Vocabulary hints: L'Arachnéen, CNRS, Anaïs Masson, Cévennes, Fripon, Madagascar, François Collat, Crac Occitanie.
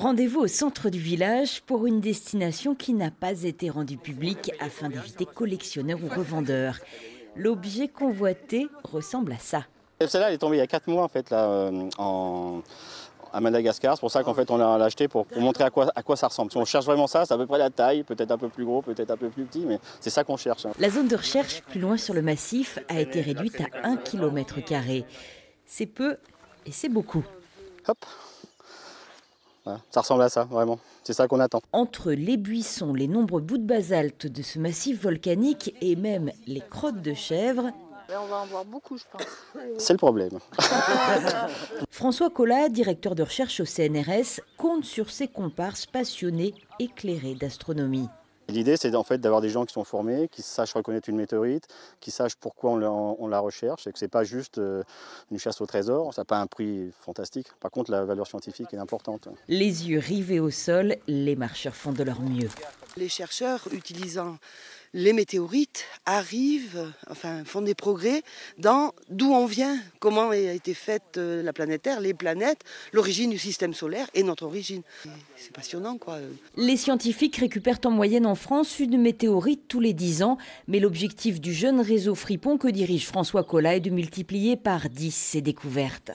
Rendez-vous au centre du village pour une destination qui n'a pas été rendue publique afin d'éviter collectionneurs ou revendeurs. L'objet convoité ressemble à ça. Celle-là, elle est tombée il y a 4 mois en fait, là, à Madagascar. C'est pour ça qu'en fait on l'a acheté pour montrer à quoi ça ressemble. Si on cherche vraiment ça, c'est à peu près la taille, peut-être un peu plus gros, peut-être un peu plus petit, mais c'est ça qu'on cherche. La zone de recherche plus loin sur le massif a été réduite à 1 km². C'est peu et c'est beaucoup. Hop. Voilà, ça ressemble à ça, vraiment. C'est ça qu'on attend. Entre les buissons, les nombreux bouts de basalte de ce massif volcanique et même les crottes de chèvres... On va en voir beaucoup, je pense. C'est le problème. François Collat, directeur de recherche au CNRS, compte sur ses comparses passionnés, éclairés d'astronomie. L'idée, c'est en fait d'avoir des gens qui sont formés, qui sachent reconnaître une météorite, qui sachent pourquoi on la recherche, et que ce n'est pas juste une chasse au trésor. Ça n'a pas un prix fantastique. Par contre, la valeur scientifique est importante. Les yeux rivés au sol, les marcheurs font de leur mieux. Les chercheurs, utilisant les météorites, arrivent, enfin, font des progrès dans d'où on vient, comment a été faite la planète Terre, les planètes, l'origine du système solaire et notre origine. C'est passionnant, quoi. Les scientifiques récupèrent en moyenne en France une météorite tous les 10 ans, mais l'objectif du jeune réseau Fripon que dirige François Collat est de multiplier par 10 ces découvertes.